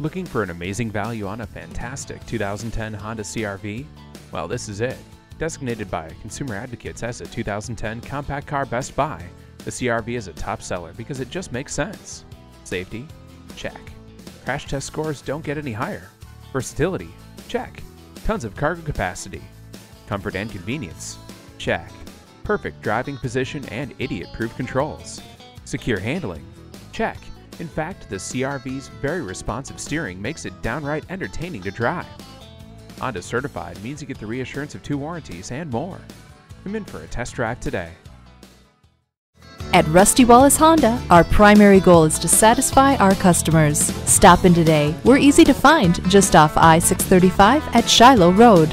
Looking for an amazing value on a fantastic 2010 Honda CR-V? Well, this is it. Designated by Consumer Advocates as a 2010 Compact Car Best Buy, the CR-V is a top seller because it just makes sense. Safety? Check. Crash test scores don't get any higher. Versatility? Check. Tons of cargo capacity. Comfort and convenience? Check. Perfect driving position and idiot-proof controls. Secure handling? Check. In fact, the CR-V's very responsive steering makes it downright entertaining to drive. Honda Certified means you get the reassurance of 2 warranties and more. Come in for a test drive today. At Rusty Wallis Honda, our primary goal is to satisfy our customers. Stop in today. We're easy to find just off I-635 at Shiloh Road.